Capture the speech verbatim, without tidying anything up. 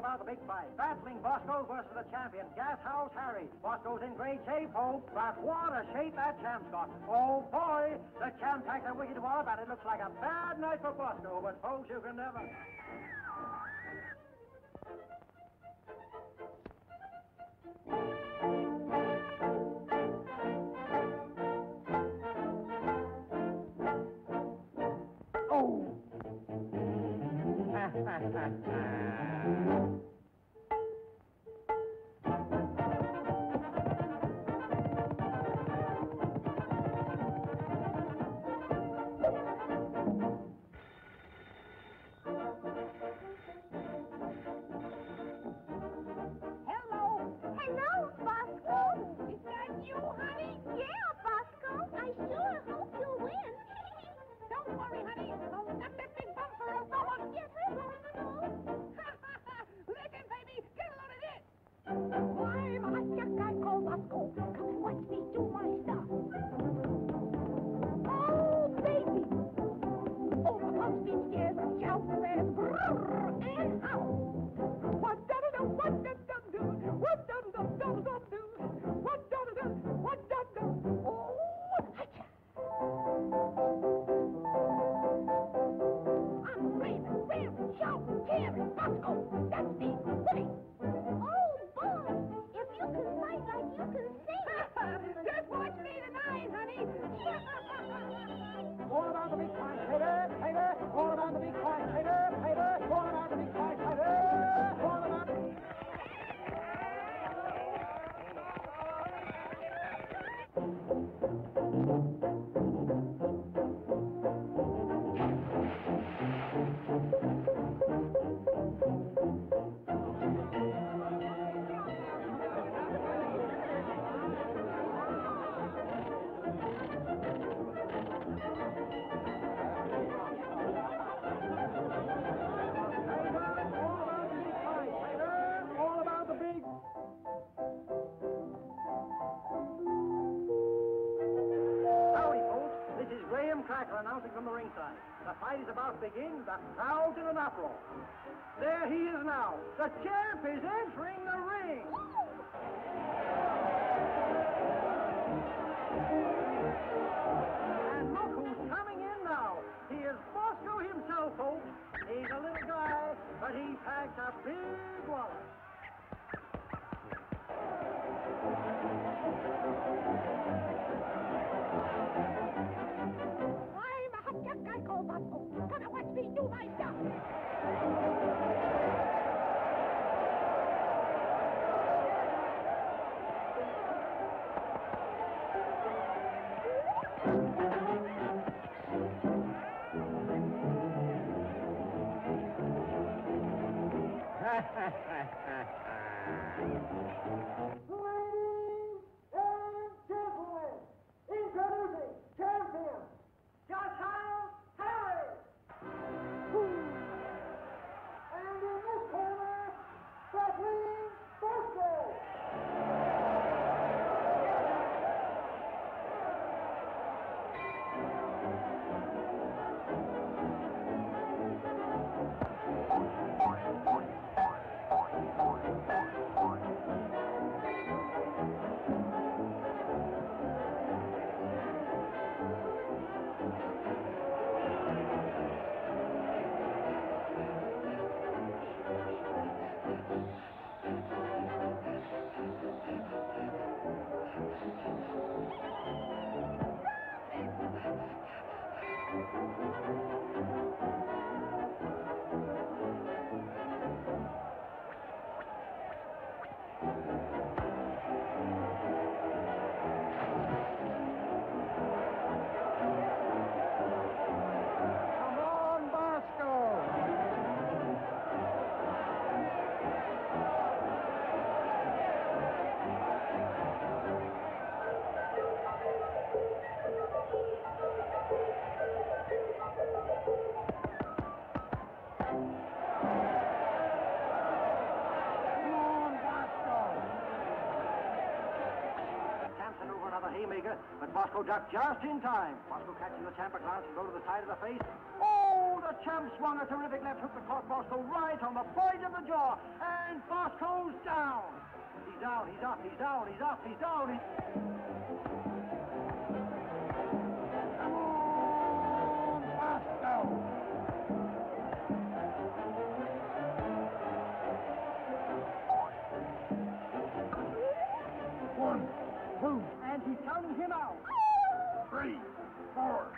about the big fight. Battling Bosko versus the champion, Gas House Harry. Bosko's in great shape, folks, but what a shape that champ's got. Oh, boy, the champ takes a wicked wall, but it looks like a bad night for Bosko, but, folks, you can never... announcing from the ringside. The fight is about to begin. The crowd's in an uproar. There he is now. The champ is entering the ring. And look who's coming in now. He is Bosko himself, folks. He's a little guy, but he packs a big wallet. Bosko ducked just in time. Bosko catching the champ, a glance and go to the side of the face. Oh, the champ swung a terrific left hook that caught Bosko right on the point of the jaw. And Bosko's down. He's down, he's up, he's down, he's up, he's down, he's... One, two, and he comes him out. Three, four.